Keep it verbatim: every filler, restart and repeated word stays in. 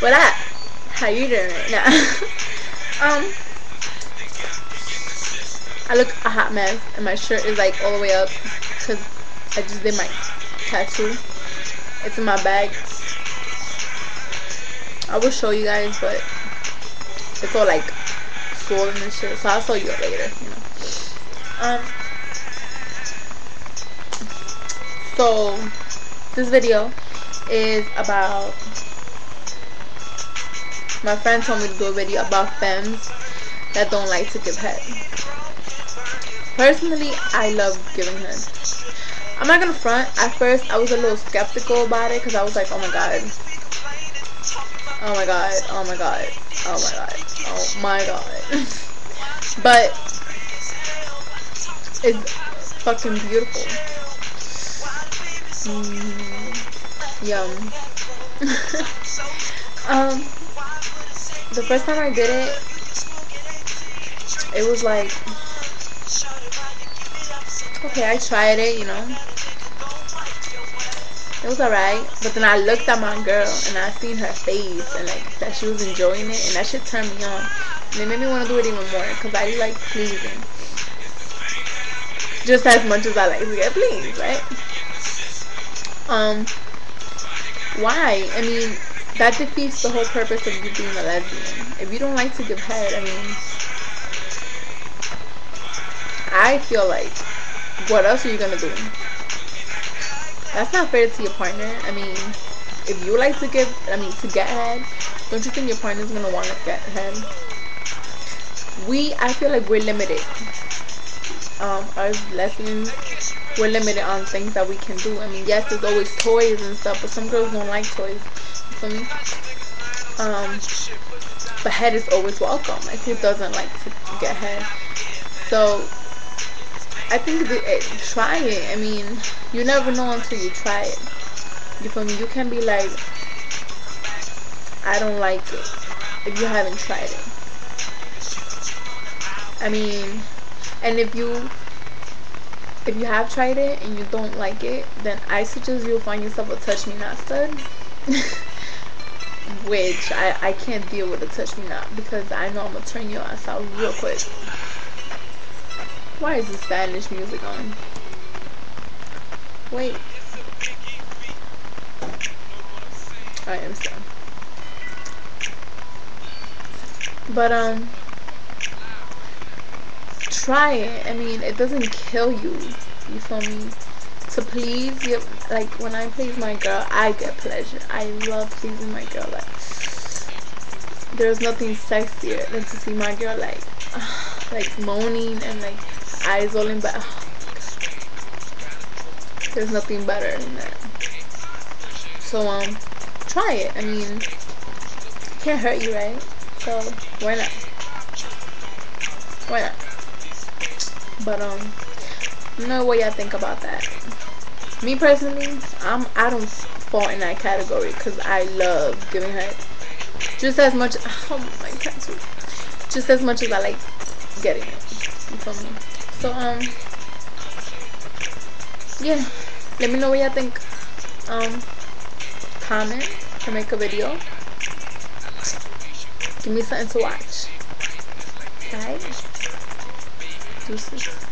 What up? How you doing right now? um, I look a hot mess, and my shirt is like all the way up because I just did my tattoo. It's in my bag. I will show you guys, but it's all like swollen and shit, so I'll show you later, you know. Um, so this video is about, my friend told me to do a video about femmes that don't like to give head. Personally, I love giving head. I'm not gonna front, at first I was a little skeptical about it because I was like, oh my god, oh my god, oh my god, oh my god, oh my god. But it's fucking beautiful. Mm, yum. um, the first time I did it, it was like, okay, I tried it, you know. It was alright, but then I looked at my girl and I seen her face and like that she was enjoying it, and that shit turned me on. And it made me want to do it even more because I like pleasing just as much as I like to get pleased, right? Um, why? I mean, that defeats the whole purpose of you being a lesbian. If you don't like to give head, I mean, I feel like, what else are you gonna do? That's not fair to your partner. I mean, if you like to give, I mean, to get head, don't you think your partner's gonna want to get head? We, I feel like we're limited. Um, as lesbians, we're limited on things that we can do. I mean, yes, there's always toys and stuff, but some girls don't like toys. You feel me? Um, but head is always welcome. Like, who doesn't like to get head? So, I think the, it, try it. I mean, you never know until you try it. You feel me? You can be like, I don't like it if you haven't tried it. I mean, and if you if you have tried it and you don't like it, then I suggest you'll find yourself a touch me not stud. Which I, I can't deal with a touch me not, because I know I'm gonna turn your ass out real quick. Why is the Spanish music on? Wait. I am sorry. But, um... try it. I mean, it doesn't kill you. You feel me? To please, your, like, when I please my girl, I get pleasure. I love pleasing my girl. Like, there's nothing sexier than to see my girl, like, uh, like, moaning and, like, eyes all in, but uh, there's nothing better than that. So, um, try it. I mean, it can't hurt you, right? So, why not? Why not? But um, no way I think about that. Me personally, I'm I don't fall in that category because I love giving head just as much. Oh my god, just as much as I like getting it. You feel me? So um, yeah. Let me know what y'all think. Um, comment to make a video. Give me something to watch. Bye. Deuces.